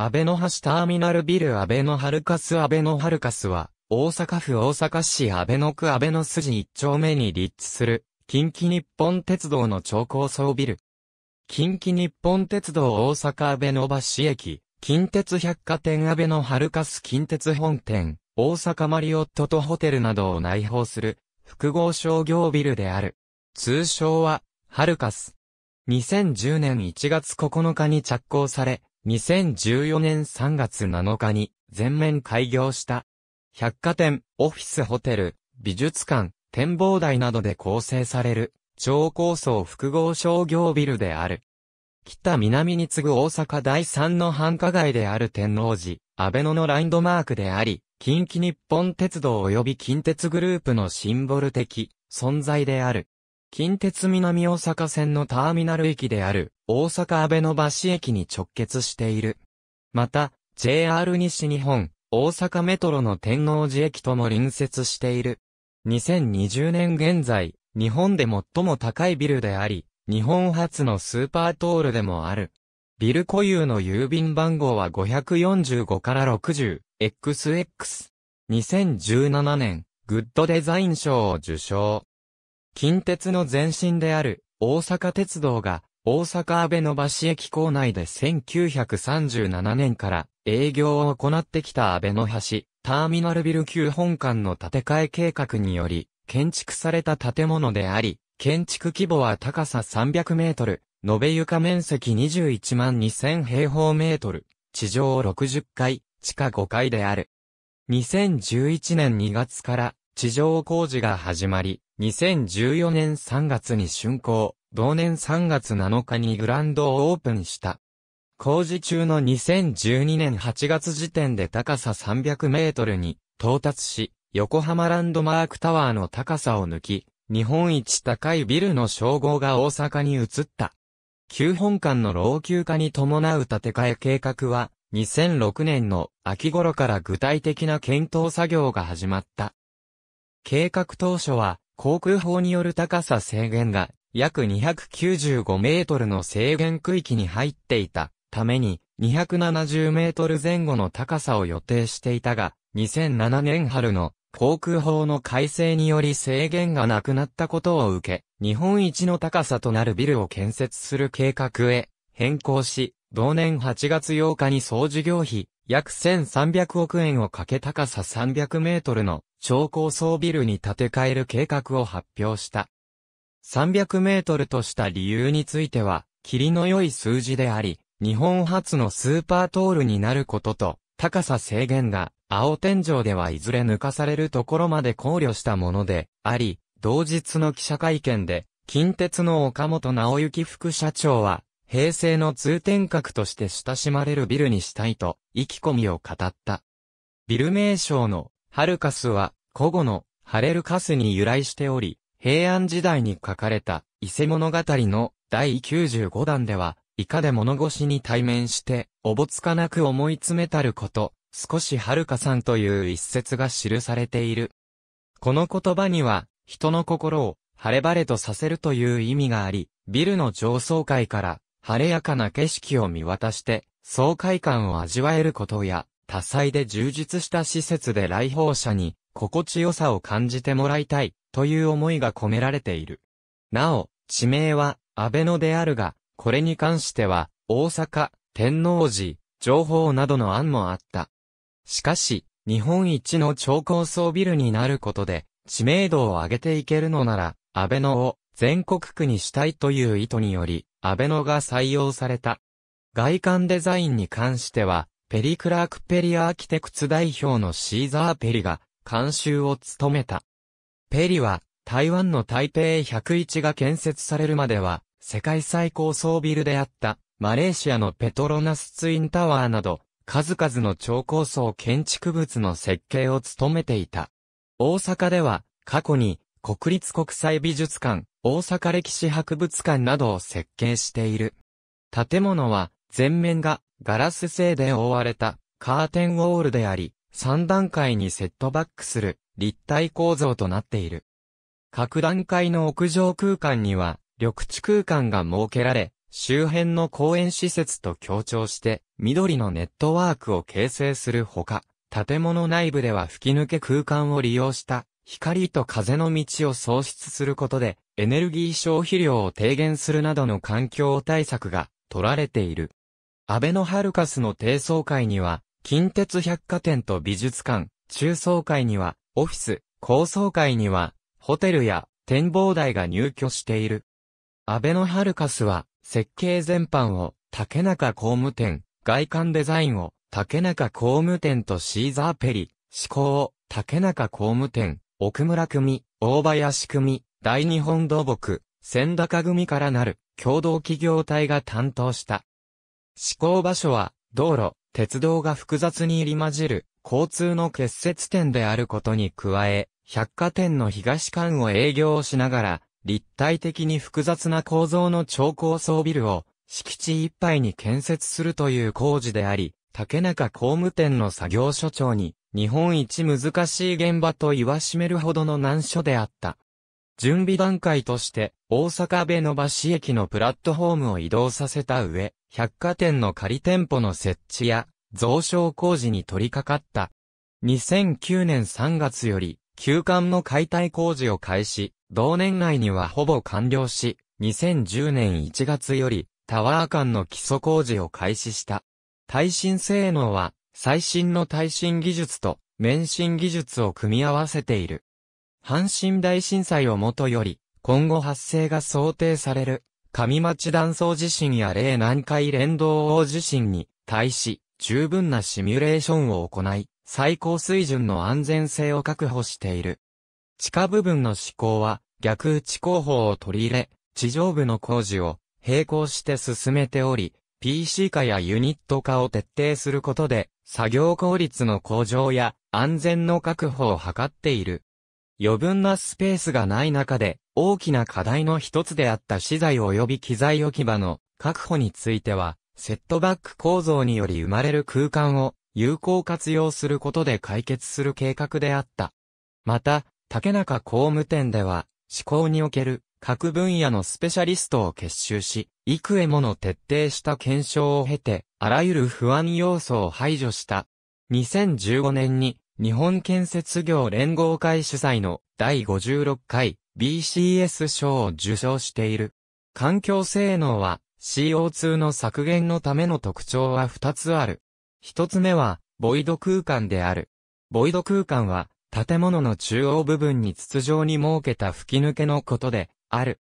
あべの橋ターミナルビルあべのハルカスあべのハルカスは、大阪府大阪市あべの区あべの筋1丁目に立地する、近畿日本鉄道の超高層ビル。近畿日本鉄道大阪あべの橋駅、近鉄百貨店あべのハルカス近鉄本店、大阪マリオットとホテルなどを内包する、複合商業ビルである。通称は、ハルカス。2010年1月9日に着工され、2014年3月7日に全面開業した。百貨店、オフィスホテル、美術館、展望台などで構成される超高層複合商業ビルである。北南に次ぐ大阪第三の繁華街である天王寺、あべののランドマークであり、近畿日本鉄道及び近鉄グループのシンボル的存在である。近鉄南大阪線のターミナル駅である大阪あべの橋駅に直結している。また、JR 西日本、大阪メトロの天王寺駅とも隣接している。2020年現在、日本で最も高いビルであり、日本初のスーパートールでもある。ビル固有の郵便番号は545から60、XX。2017年、グッドデザイン賞を受賞。近鉄の前身である大阪鉄道が大阪あべの橋駅構内で1937年から営業を行ってきたあべの橋ターミナルビル9本館の建て替え計画により建築された建物であり、建築規模は高さ300メートル、延べ床面積21万2000平方メートル、地上60階、地下5階である。2011年2月から地上工事が始まり、2014年3月に竣工、同年3月7日にグランドをオープンした。工事中の2012年8月時点で高さ300メートルに到達し、横浜ランドマークタワーの高さを抜き、日本一高いビルの称号が大阪に移った。9本館の老朽化に伴う建て替え計画は、2006年の秋頃から具体的な検討作業が始まった。計画当初は、航空法による高さ制限が約295メートルの制限区域に入っていたために270メートル前後の高さを予定していたが、2007年春の航空法の改正により制限がなくなったことを受け、日本一の高さとなるビルを建設する計画へ変更し、同年8月8日に総事業費約1300億円をかけ高さ300メートルの超高層ビルに建て替える計画を発表した。300メートルとした理由については、霧の良い数字であり、日本初のスーパートールになることと、高さ制限が青天井ではいずれ抜かされるところまで考慮したものであり、同日の記者会見で、近鉄の岡本直行副社長は、平成の通天閣として親しまれるビルにしたいと、意気込みを語った。ビル名称のハルカスは、古語のハレルカスに由来しており、平安時代に書かれた伊勢物語の第95弾では、以下で物腰に対面して、おぼつかなく思い詰めたること、少しはるかさんという一節が記されている。この言葉には、人の心を晴れ晴れとさせるという意味があり、ビルの上層階から、晴れやかな景色を見渡して、爽快感を味わえることや、多彩で充実した施設で来訪者に、心地よさを感じてもらいたい、という思いが込められている。なお、地名は、あべのであるが、これに関しては、大阪、天王寺、情報などの案もあった。しかし、日本一の超高層ビルになることで、知名度を上げていけるのなら、あべのを全国区にしたいという意図により、あべのが採用された。外観デザインに関しては、ペリ・クラーク・ペリアーキテクツ代表のシーザー・ペリが監修を務めた。ペリは台湾の台北101が建設されるまでは世界最高層ビルであったマレーシアのペトロナスツインタワーなど数々の超高層建築物の設計を務めていた。大阪では過去に国立国際美術館、大阪歴史博物館などを設計している。建物は全面がガラス製で覆われたカーテンウォールであり、3段階にセットバックする立体構造となっている。各段階の屋上空間には緑地空間が設けられ、周辺の公園施設と協調して、緑のネットワークを形成するほか、建物内部では吹き抜け空間を利用した、光と風の道を創出することで、エネルギー消費量を低減するなどの環境対策が取られている。あべのハルカスの低層階には、近鉄百貨店と美術館、中層階には、オフィス、高層階には、ホテルや展望台が入居している。あべのハルカスは、設計全般を竹中工務店、外観デザインを竹中工務店とシーザーペリ、施工を竹中工務店、奥村組、大林組、大日本土木、千高組からなる共同企業体が担当した。施工場所は、道路、鉄道が複雑に入り混じる交通の結節点であることに加え、百貨店の東館を営業しながら、立体的に複雑な構造の超高層ビルを敷地いっぱいに建設するという工事であり、竹中工務店の作業所長に日本一難しい現場と言わしめるほどの難所であった。準備段階として大阪辺野橋駅のプラットホームを移動させた上、百貨店の仮店舗の設置や増床工事に取り掛かった。2009年3月より旧館の解体工事を開始。同年内にはほぼ完了し、2010年1月よりタワー間の基礎工事を開始した。耐震性能は最新の耐震技術と免震技術を組み合わせている。阪神大震災をもとより、今後発生が想定される上町断層地震や嶺南海連動大地震に対し十分なシミュレーションを行い、最高水準の安全性を確保している。地下部分の施工は逆打ち工法を取り入れ、地上部の工事を並行して進めており、PC 化やユニット化を徹底することで、作業効率の向上や安全の確保を図っている。余分なスペースがない中で、大きな課題の一つであった資材及び機材置き場の確保については、セットバック構造により生まれる空間を有効活用することで解決する計画であった。また、竹中工務店では、施工における各分野のスペシャリストを結集し、幾重もの徹底した検証を経て、あらゆる不安要素を排除した。2015年に、日本建設業連合会主催の第56回 BCS 賞を受賞している。環境性能は、CO2 の削減のための特徴は2つある。1つ目は、ボイド空間である。ボイド空間は、建物の中央部分に筒状に設けた吹き抜けのことである。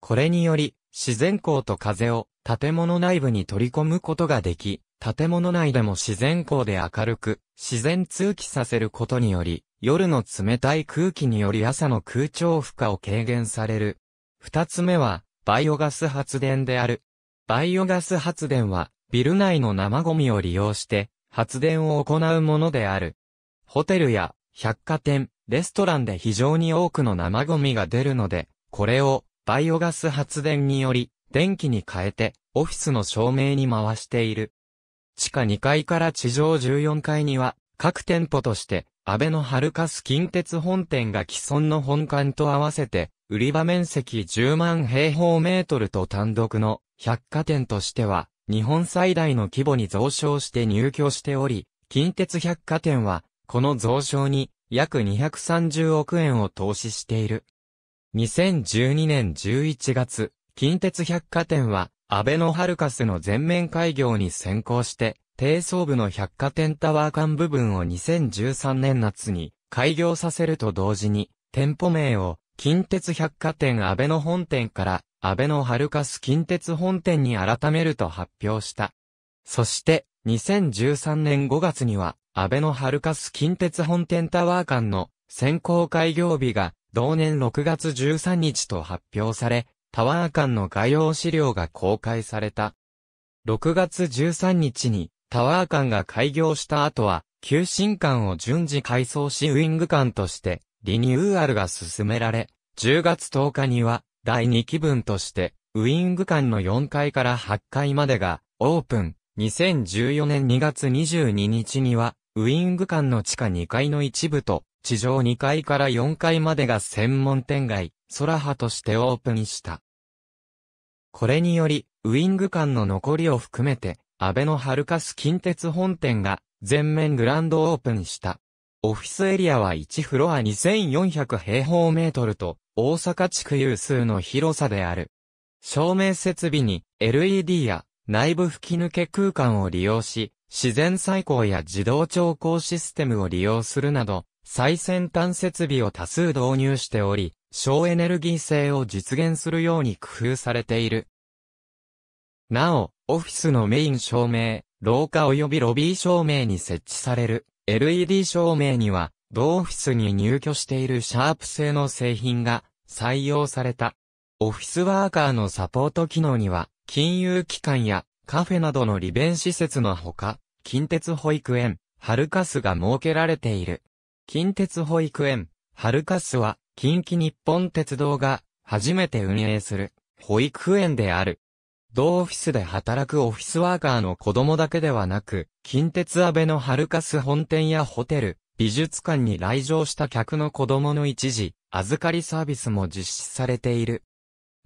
これにより、自然光と風を建物内部に取り込むことができ、建物内でも自然光で明るく、自然通気させることにより、夜の冷たい空気により朝の空調負荷を軽減される。二つ目は、バイオガス発電である。バイオガス発電は、ビル内の生ゴミを利用して、発電を行うものである。ホテルや、百貨店、レストランで非常に多くの生ゴミが出るので、これをバイオガス発電により電気に変えてオフィスの照明に回している。地下2階から地上14階には各店舗としてあべのハルカス近鉄本店が既存の本館と合わせて売り場面積10万平方メートルと単独の百貨店としては日本最大の規模に増床して入居しており、近鉄百貨店はこの増床に約230億円を投資している。2012年11月、近鉄百貨店は、あべのハルカスの全面開業に先行して、低層部の百貨店タワー間部分を2013年夏に開業させると同時に、店舗名を近鉄百貨店あべの本店から、あべのハルカス近鉄本店に改めると発表した。そして、2013年5月には、あべのハルカス近鉄本店タワー間の先行開業日が同年6月13日と発表され、タワー間の概要資料が公開された。6月13日にタワー間が開業した後は、旧新館を順次改装しウイング館としてリニューアルが進められ、10月10日には第2期分としてウイング館の4階から8階までがオープン。2014年2月22日には、ウイング館の地下2階の一部と、地上2階から4階までが専門店街、ソラハとしてオープンした。これにより、ウイング間の残りを含めて、あべのハルカス近鉄本店が全面グランドオープンした。オフィスエリアは1フロア2400平方メートルと大阪地区有数の広さである。照明設備に LED や内部吹き抜け空間を利用し、自然採光や自動調光システムを利用するなど、最先端設備を多数導入しており、省エネルギー性を実現するように工夫されている。なお、オフィスのメイン照明、廊下及びロビー照明に設置される LED 照明には、同オフィスに入居しているシャープ製の製品が採用された。オフィスワーカーのサポート機能には、金融機関やカフェなどの利便施設のほか、近鉄保育園、ハルカスが設けられている。近鉄保育園、ハルカスは、近畿日本鉄道が初めて運営する保育園である。同オフィスで働くオフィスワーカーの子供だけではなく、近鉄あべのハルカス本店やホテル、美術館に来場した客の子供の一時、預かりサービスも実施されている。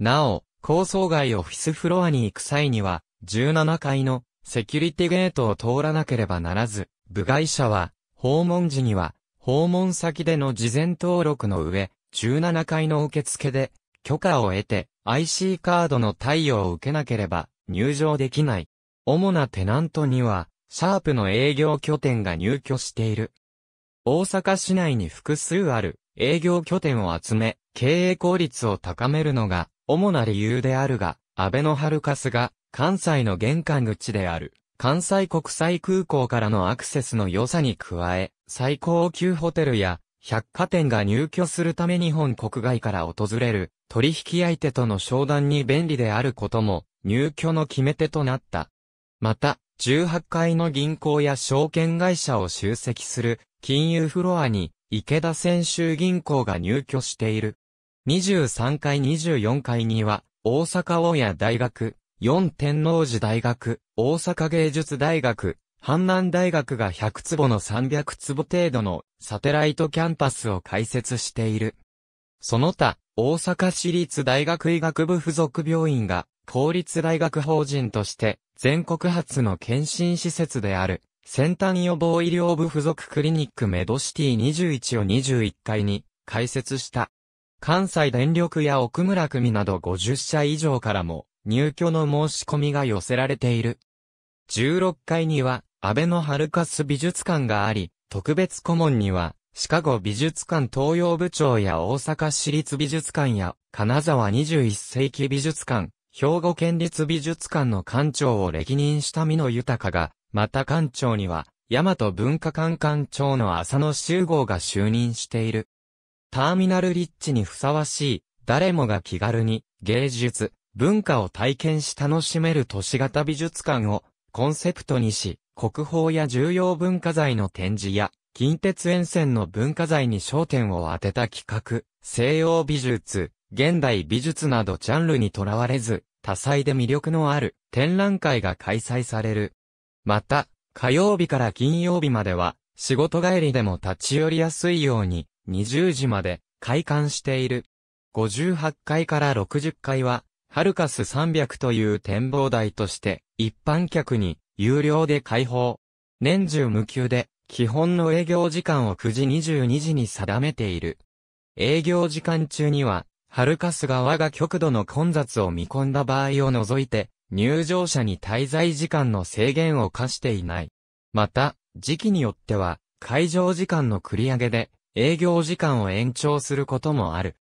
なお、高層階オフィスフロアに行く際には、17階のセキュリティゲートを通らなければならず、部外者は、訪問時には、訪問先での事前登録の上、17階の受付で許可を得て IC カードの貸与を受けなければ入場できない。主なテナントにはシャープの営業拠点が入居している。大阪市内に複数ある営業拠点を集め経営効率を高めるのが主な理由であるが、あべのハルカスが関西の玄関口である関西国際空港からのアクセスの良さに加え、最高級ホテルや百貨店が入居するため日本国外から訪れる取引相手との商談に便利であることも入居の決め手となった。また、18階の銀行や証券会社を集積する金融フロアに池田泉州銀行が入居している。23階24階には大阪大谷大学、四天王寺大学、大阪芸術大学、阪南大学が100坪の300坪程度のサテライトキャンパスを開設している。その他、大阪市立大学医学部附属病院が公立大学法人として全国初の健診施設である先端予防医療部附属クリニックメドシティ21を21階に開設した。関西電力や奥村組など50社以上からも入居の申し込みが寄せられている。16階にはあべのハルカス美術館があり、特別顧問には、シカゴ美術館東洋部長や大阪市立美術館や、金沢21世紀美術館、兵庫県立美術館の館長を歴任した美野豊が、また館長には、大和文化館館長の浅野修剛が就任している。ターミナル立地にふさわしい、誰もが気軽に、芸術、文化を体験し楽しめる都市型美術館を、コンセプトにし、国宝や重要文化財の展示や、近鉄沿線の文化財に焦点を当てた企画、西洋美術、現代美術などジャンルにとらわれず、多彩で魅力のある展覧会が開催される。また、火曜日から金曜日までは、仕事帰りでも立ち寄りやすいように、20時まで開館している。58階から60階は、ハルカス300という展望台として、一般客に、有料で開放。年中無休で、基本の営業時間を9時22時に定めている。営業時間中には、ハルカス側が極度の混雑を見込んだ場合を除いて、入場者に滞在時間の制限を課していない。また、時期によっては、開場時間の繰り上げで、営業時間を延長することもある。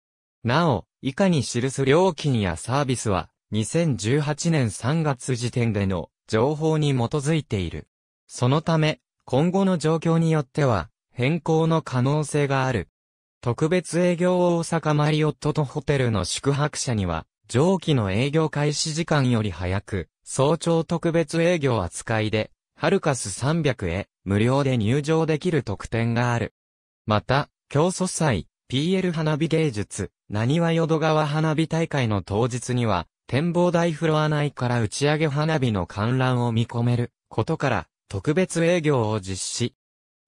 なお、以下に記す料金やサービスは、2018年3月時点での、情報に基づいている。そのため、今後の状況によっては、変更の可能性がある。特別営業大阪マリオットとホテルの宿泊者には、上記の営業開始時間より早く、早朝特別営業扱いで、ハルカス300へ無料で入場できる特典がある。また、京都祭、PL 花火芸術、浪速淀川花火大会の当日には、展望台フロア内から打ち上げ花火の観覧を見込めることから特別営業を実施。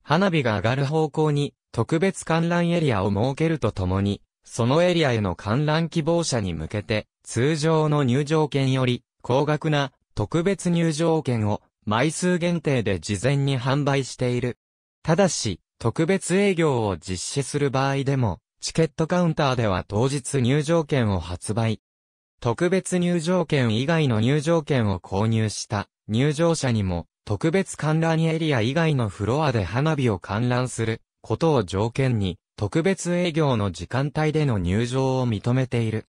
花火が上がる方向に特別観覧エリアを設けるとともに、そのエリアへの観覧希望者に向けて通常の入場券より高額な特別入場券を枚数限定で事前に販売している。ただし、特別営業を実施する場合でも、チケットカウンターでは当日入場券を発売。特別入場券以外の入場券を購入した入場者にも、特別観覧エリア以外のフロアで花火を観覧することを条件に、特別営業の時間帯での入場を認めている。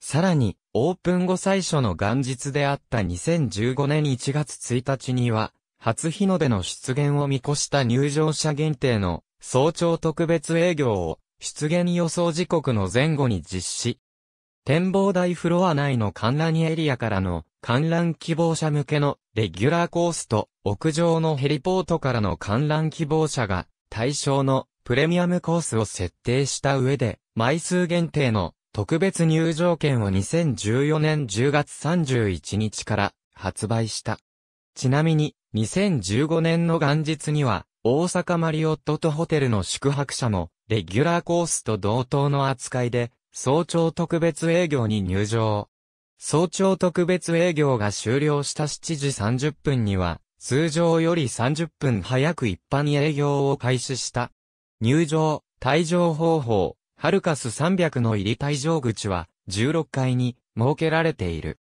さらに、オープン後最初の元日であった2015年1月1日には、初日の出の出現を見越した入場者限定の早朝特別営業を出現予想時刻の前後に実施。展望台フロア内の観覧エリアからの観覧希望者向けのレギュラーコースと屋上のヘリポートからの観覧希望者が対象のプレミアムコースを設定した上で枚数限定の特別入場券を2014年10月31日から発売した。ちなみに2015年の元日には大阪マリオットホテルの宿泊者もレギュラーコースと同等の扱いで早朝特別営業に入場。早朝特別営業が終了した7時30分には通常より30分早く一般営業を開始した。入場、退場方法。ハルカス300の入り退場口は16階に設けられている。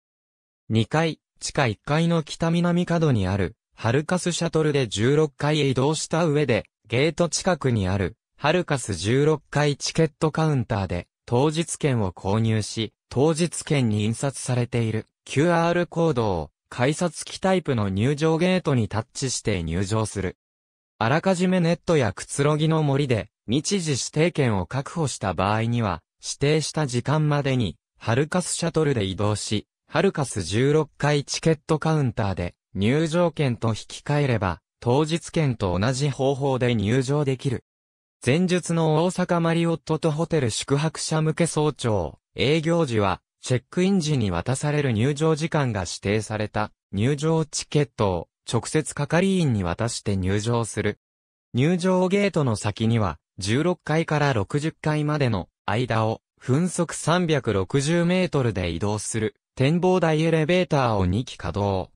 2階、地下1階の北南角にあるハルカスシャトルで16階へ移動した上でゲート近くにあるハルカス16階チケットカウンターで当日券を購入し、当日券に印刷されている QR コードを改札機タイプの入場ゲートにタッチして入場する。あらかじめネットやくつろぎの森で日時指定券を確保した場合には、指定した時間までに、ハルカスシャトルで移動し、ハルカス16階チケットカウンターで、入場券と引き換えれば、当日券と同じ方法で入場できる。前述の大阪マリオットホテル宿泊者向け早朝、営業時は、チェックイン時に渡される入場時間が指定された、入場チケットを、直接係員に渡して入場する。入場ゲートの先には、16階から60階までの間を分速360メートルで移動する展望台エレベーターを2基稼働。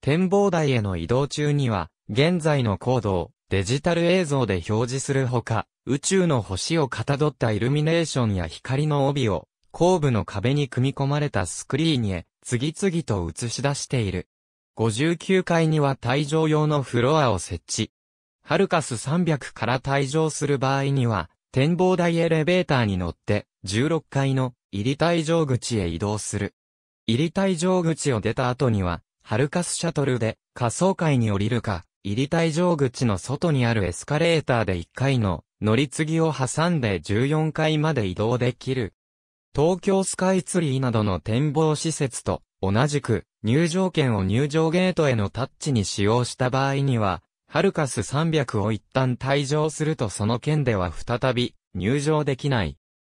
展望台への移動中には現在の高度をデジタル映像で表示するほか、宇宙の星をかたどったイルミネーションや光の帯を後部の壁に組み込まれたスクリーンへ次々と映し出している。59階には退場用のフロアを設置。ハルカス300から退場する場合には、展望台エレベーターに乗って、16階の入り退場口へ移動する。入り退場口を出た後には、ハルカスシャトルで下層階に降りるか、入り退場口の外にあるエスカレーターで1階の乗り継ぎを挟んで14階まで移動できる。東京スカイツリーなどの展望施設と同じく、入場券を入場ゲートへのタッチに使用した場合には、ハルカス300を一旦退場するとその券では再び入場できない。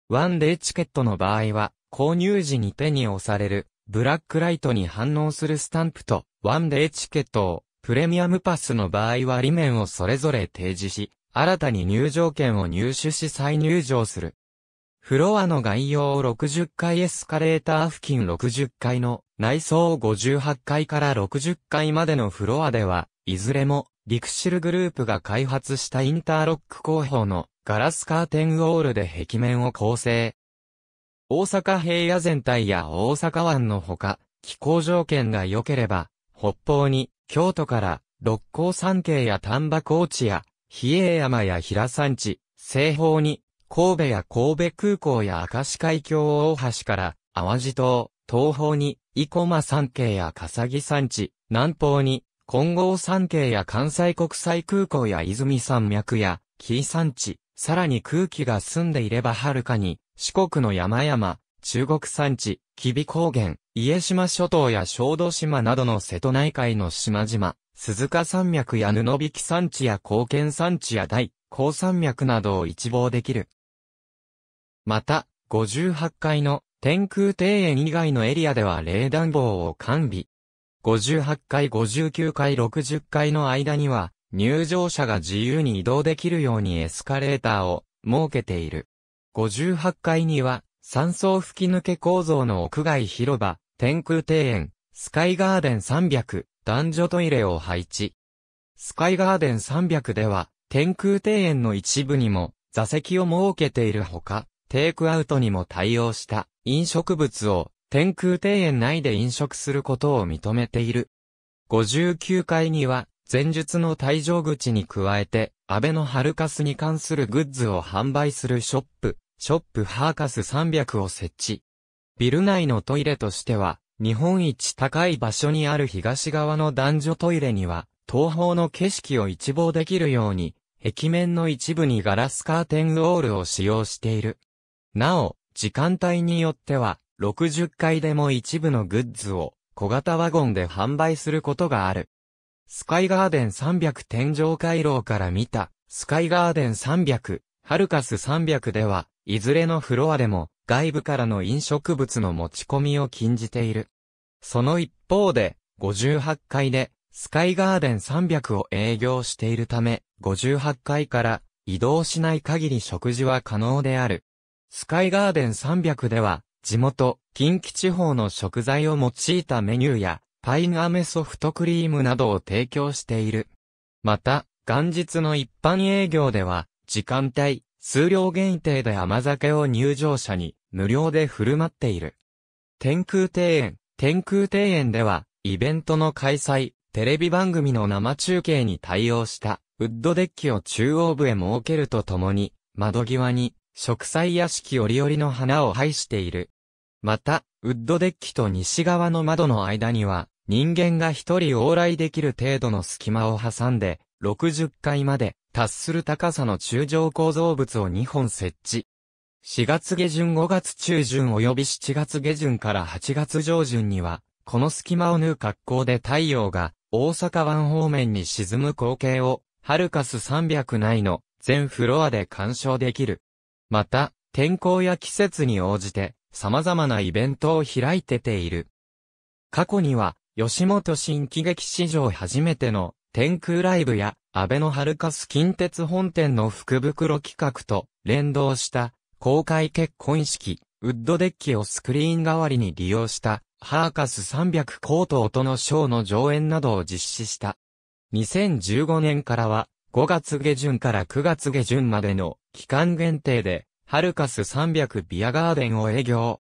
ワンデーチケットの場合は購入時に手に押されるブラックライトに反応するスタンプとワンデーチケットをプレミアムパスの場合は裏面をそれぞれ提示し新たに入場券を入手し再入場する。フロアの概要を60階エスカレーター付近60階の内装58階から60階までのフロアではいずれもリクシルグループが開発したインターロック工法のガラスカーテンウォールで壁面を構成。大阪平野全体や大阪湾のほか、気候条件が良ければ、北方に京都から六甲山系や丹波高地や比叡山や平山地、西方に神戸や神戸空港や明石海峡大橋から淡路島、東方に生駒山系や笠木山地、南方に金剛山系や関西国際空港や泉山脈や紀伊山地、さらに空気が澄んでいればはるかに四国の山々、中国山地、吉備高原、家島諸島や小豆島などの瀬戸内海の島々、鈴鹿山脈や布引山地や高原山地や大甲山脈などを一望できる。また、58階の天空庭園以外のエリアでは冷暖房を完備。58階、59階、60階の間には、入場者が自由に移動できるようにエスカレーターを設けている。58階には、3層吹き抜け構造の屋外広場、天空庭園、スカイガーデン300、男女トイレを配置。スカイガーデン300では、天空庭園の一部にも座席を設けているほか、テイクアウトにも対応した飲食物を天空庭園内で飲食することを認めている。59階には、前述の退場口に加えて、アベノハルカスに関するグッズを販売するショップハーカス300を設置。ビル内のトイレとしては、日本一高い場所にある東側の男女トイレには、東方の景色を一望できるように、壁面の一部にガラスカーテンウォールを使用している。なお、時間帯によっては、60階でも一部のグッズを小型ワゴンで販売することがある。スカイガーデン300天井回廊から見たスカイガーデン300、ハルカス300では、いずれのフロアでも外部からの飲食物の持ち込みを禁じている。その一方で、58階でスカイガーデン300を営業しているため、58階から移動しない限り食事は可能である。スカイガーデン300では、地元、近畿地方の食材を用いたメニューや、パイン飴ソフトクリームなどを提供している。また、元日の一般営業では、時間帯、数量限定で甘酒を入場者に無料で振る舞っている。天空庭園では、イベントの開催、テレビ番組の生中継に対応した、ウッドデッキを中央部へ設けるとともに、窓際に、植栽や四季折々の花を配している。また、ウッドデッキと西側の窓の間には、人間が一人往来できる程度の隙間を挟んで、60階まで達する高さの柱状構造物を2本設置。4月下旬5月中旬及び7月下旬から8月上旬には、この隙間を縫う格好で太陽が大阪湾方面に沈む光景を、ハルカス300内の全フロアで鑑賞できる。また、天候や季節に応じて、様々なイベントを開いている。過去には、吉本新喜劇史上初めての天空ライブや、アベノハルカス近鉄本店の福袋企画と連動した、公開結婚式、ウッドデッキをスクリーン代わりに利用した、ハーカス300コート音のショーの上演などを実施した。2015年からは、5月下旬から9月下旬までの期間限定で、ハルカス300ビアガーデンを営業。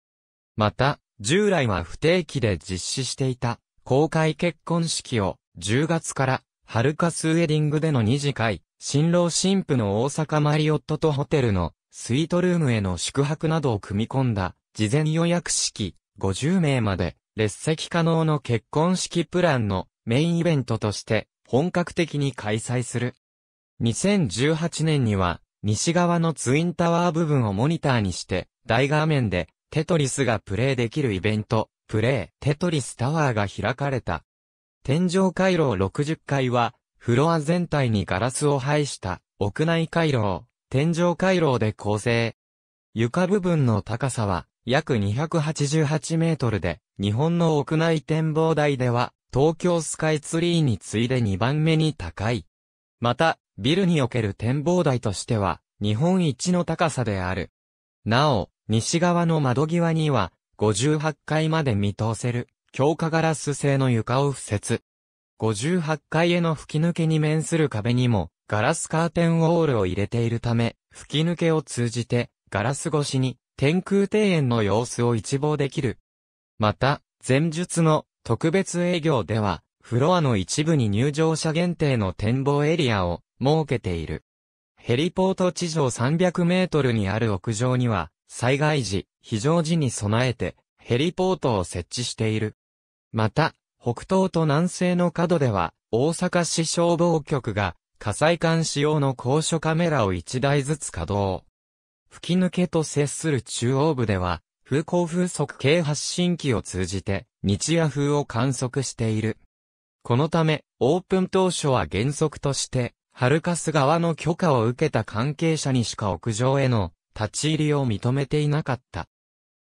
また、従来は不定期で実施していた公開結婚式を10月からハルカスウェディングでの2次会、新郎新婦の大阪マリオットとホテルのスイートルームへの宿泊などを組み込んだ事前予約式50名まで列席可能の結婚式プランのメインイベントとして本格的に開催する。2018年には西側のツインタワー部分をモニターにして大画面でテトリスがプレイできるイベントプレイテトリスタワーが開かれた。天井回廊60階はフロア全体にガラスを配した屋内回廊、天井回廊で構成。床部分の高さは約288メートルで日本の屋内展望台では東京スカイツリーに次いで2番目に高い。また、ビルにおける展望台としては、日本一の高さである。なお、西側の窓際には、58階まで見通せる、強化ガラス製の床を敷設。58階への吹き抜けに面する壁にも、ガラスカーテンウォールを入れているため、吹き抜けを通じて、ガラス越しに、天空庭園の様子を一望できる。また、前述の特別営業では、フロアの一部に入場者限定の展望エリアを設けている。ヘリポート地上300メートルにある屋上には、災害時、非常時に備えて、ヘリポートを設置している。また、北東と南西の角では、大阪市消防局が、火災監視用の高所カメラを1台ずつ稼働。吹き抜けと接する中央部では、風向風速計発信機を通じて、日夜風を観測している。このため、オープン当初は原則として、ハルカス側の許可を受けた関係者にしか屋上への立ち入りを認めていなかった。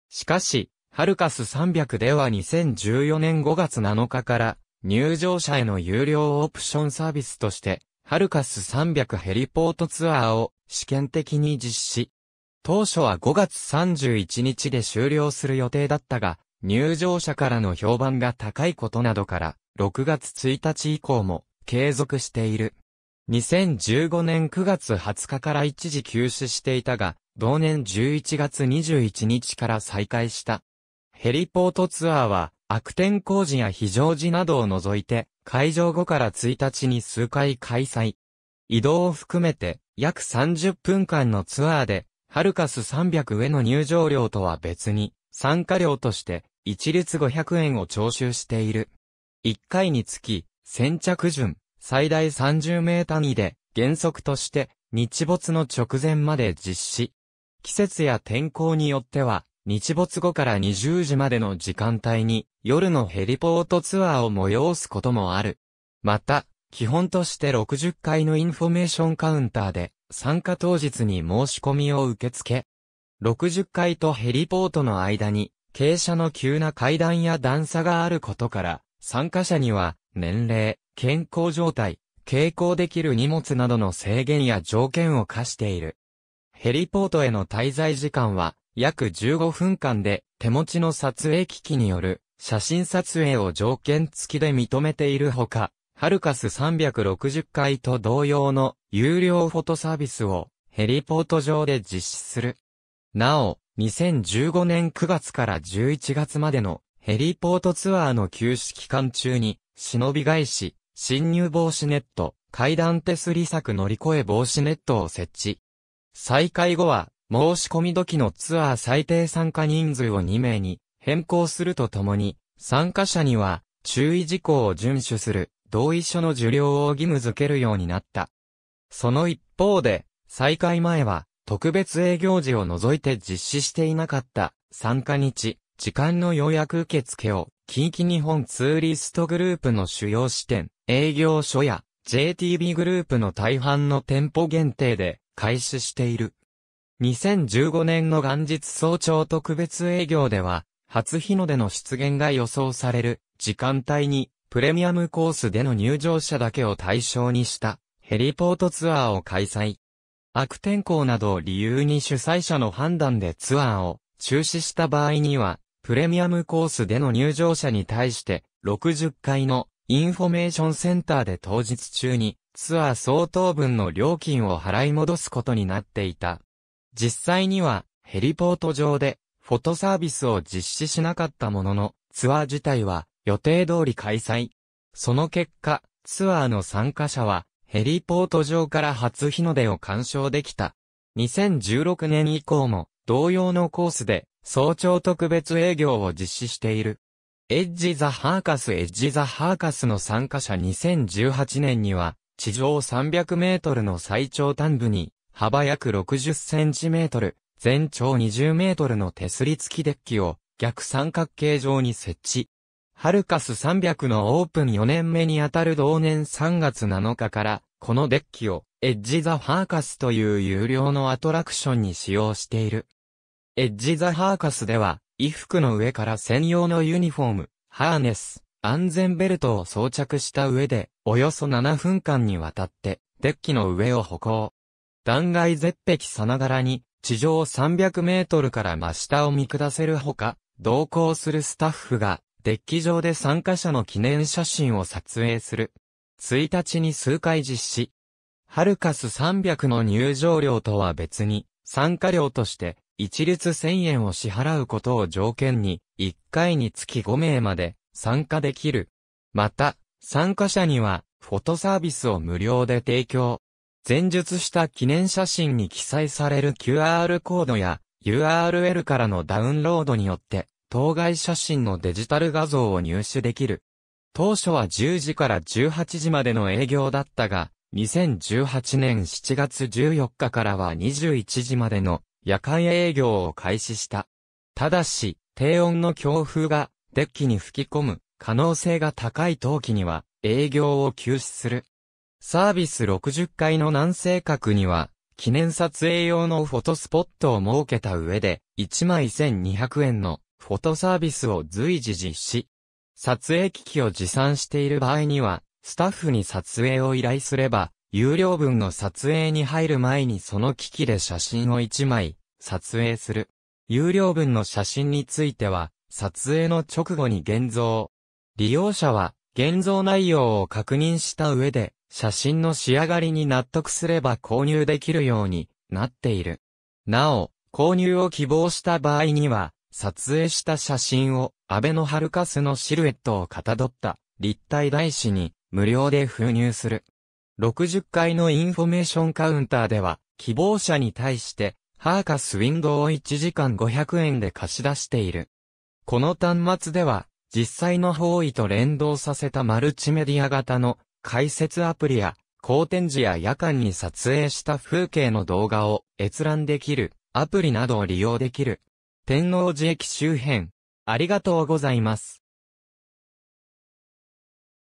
しかし、ハルカス300では2014年5月7日から、入場者への有料オプションサービスとして、ハルカス300ヘリポートツアーを試験的に実施。当初は5月31日で終了する予定だったが、入場者からの評判が高いことなどから、6月1日以降も継続している。2015年9月20日から一時休止していたが、同年11月21日から再開した。ヘリポートツアーは、悪天候時や非常時などを除いて、開場後から1日に数回開催。移動を含めて、約30分間のツアーで、ハルカス300上の入場料とは別に、参加料として、一律500円を徴収している。1回につき、先着順、最大30名単位で、原則として、日没の直前まで実施。季節や天候によっては、日没後から20時までの時間帯に、夜のヘリポートツアーを催すこともある。また、基本として60階のインフォメーションカウンターで、参加当日に申し込みを受け付け、60階とヘリポートの間に、傾斜の急な階段や段差があることから、参加者には、年齢、健康状態、携行できる荷物などの制限や条件を課している。ヘリポートへの滞在時間は、約15分間で、手持ちの撮影機器による、写真撮影を条件付きで認めているほか、ハルカス360階と同様の有料フォトサービスをヘリポート上で実施する。なお、2015年9月から11月までのヘリポートツアーの休止期間中に、忍び返し、侵入防止ネット、階段手すり柵乗り越え防止ネットを設置。再開後は、申し込み時のツアー最低参加人数を2名に変更するとともに、参加者には注意事項を遵守する。同意書の受領を義務付けるようになった。その一方で、再開前は、特別営業時を除いて実施していなかった、参加日、時間の予約受付を、近畿日本ツーリストグループの主要支店、営業所や、JTB グループの大半の店舗限定で、開始している。2015年の元日早朝特別営業では、初日の出の出現が予想される、時間帯に、プレミアムコースでの入場者だけを対象にしたヘリポートツアーを開催。悪天候などを理由に主催者の判断でツアーを中止した場合には、プレミアムコースでの入場者に対して60階のインフォメーションセンターで当日中にツアー相当分の料金を払い戻すことになっていた。実際にはヘリポート上でフォトサービスを実施しなかったものの、ツアー自体は予定通り開催。その結果、ツアーの参加者は、ヘリポート上から初日の出を鑑賞できた。2016年以降も、同様のコースで、早朝特別営業を実施している。エッジ・ザ・ハーカス・エッジ・ザ・ハーカスの参加者2018年には、地上300メートルの最長端部に、幅約60センチメートル、全長20メートルの手すり付きデッキを、逆三角形状に設置。ハルカス300のオープン4年目にあたる同年3月7日から、このデッキを、エッジ・ザ・ハーカスという有料のアトラクションに使用している。エッジ・ザ・ハーカスでは、衣服の上から専用のユニフォーム、ハーネス、安全ベルトを装着した上で、およそ7分間にわたって、デッキの上を歩行。断崖絶壁さながらに、地上300メートルから真下を見下せるほか、同行するスタッフが、デッキ上で参加者の記念写真を撮影する。1日に数回実施。ハルカス300の入場料とは別に、参加料として、一律1000円を支払うことを条件に、1回につき5名まで参加できる。また、参加者には、フォトサービスを無料で提供。前述した記念写真に記載される QR コードや URL からのダウンロードによって、当該写真のデジタル画像を入手できる。当初は10時から18時までの営業だったが、2018年7月14日からは21時までの夜間営業を開始した。ただし、低温の強風がデッキに吹き込む可能性が高い冬季には営業を休止する。サービス60階の南西角には、記念撮影用のフォトスポットを設けた上で、1枚1200円のフォトサービスを随時実施。撮影機器を持参している場合には、スタッフに撮影を依頼すれば、有料分の撮影に入る前にその機器で写真を1枚、撮影する。有料分の写真については、撮影の直後に現像。利用者は現像内容を確認した上で、写真の仕上がりに納得すれば購入できるようになっている。なお、購入を希望した場合には、撮影した写真を、あべのハルカスのシルエットをかたどった立体台紙に無料で封入する。60階のインフォメーションカウンターでは、希望者に対して、ハーカスウィンドウを1時間500円で貸し出している。この端末では、実際の方位と連動させたマルチメディア型の解説アプリや、公展示や夜間に撮影した風景の動画を閲覧できるアプリなどを利用できる。天王寺駅周辺。ありがとうございます。